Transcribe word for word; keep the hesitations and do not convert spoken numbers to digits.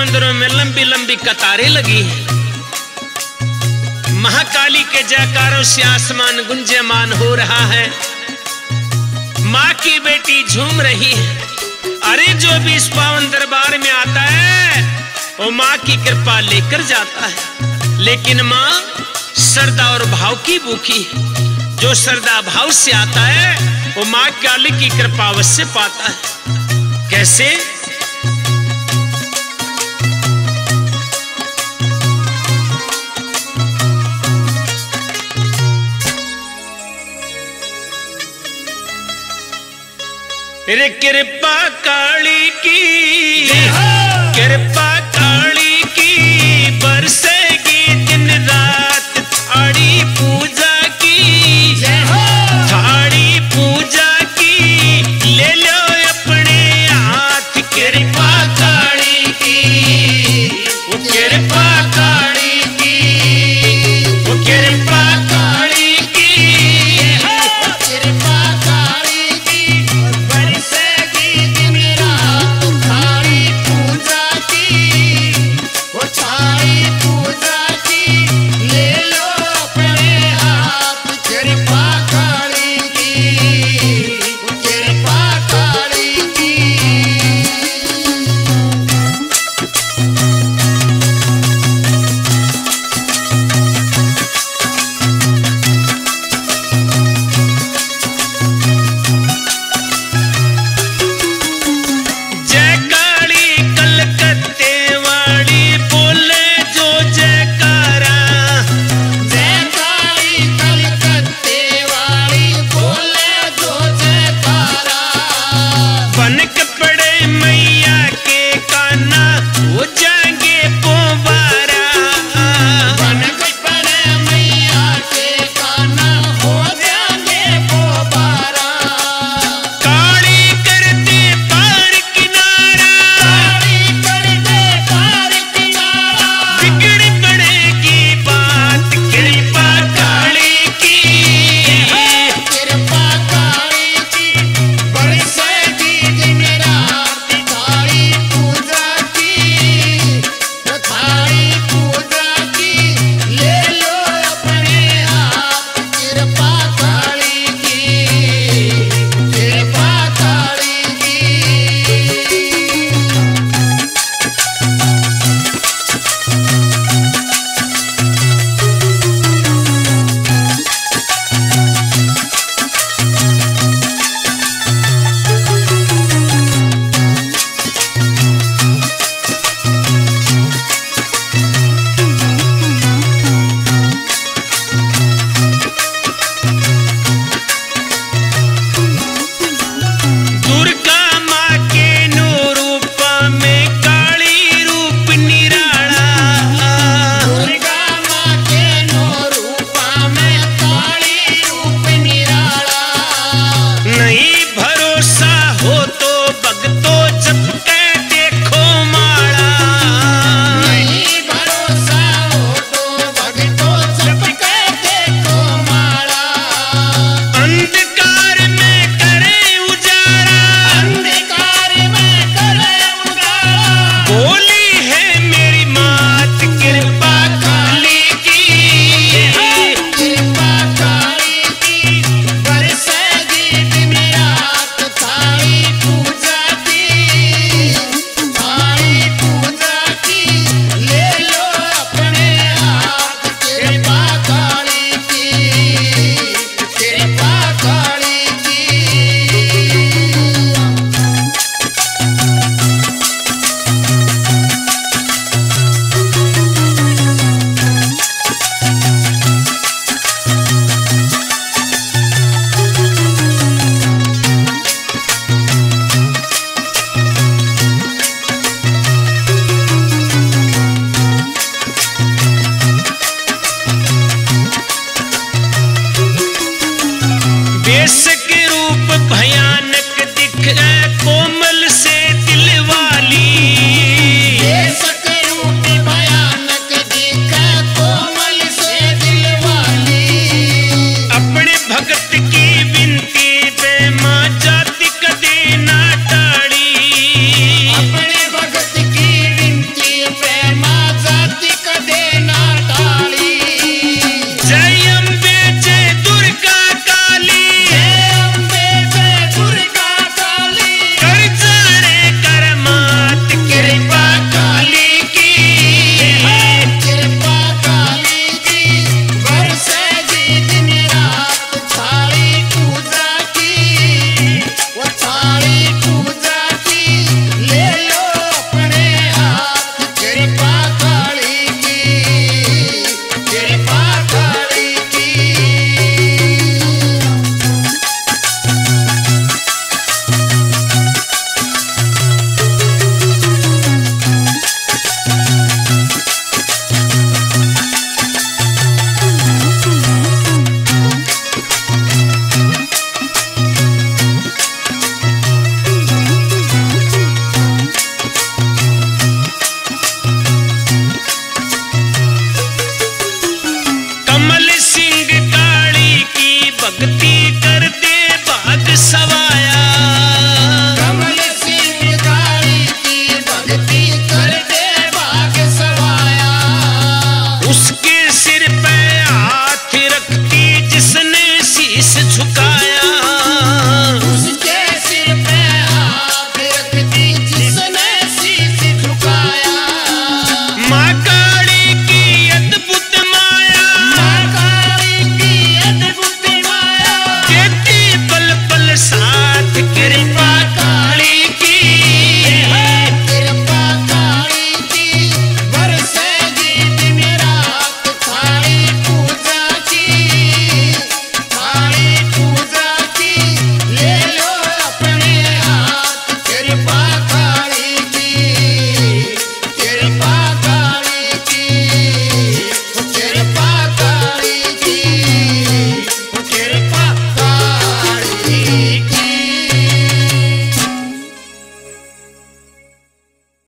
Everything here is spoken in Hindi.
मंदिरों में लंबी लंबी कतारें लगी हैं। महाकाली के जयकारों से आसमान गुंजयमान हो रहा है। माँ की बेटी झूम रही है। अरे जो भी इस पावन दरबार में आता है वो माँ की कृपा लेकर जाता है, लेकिन माँ श्रद्धा और भाव की भूखी है। जो श्रद्धा भाव से आता है वो माँ काली की कृपा अवश्य पाता है। कैसे? रे कृपा काली की, कृपा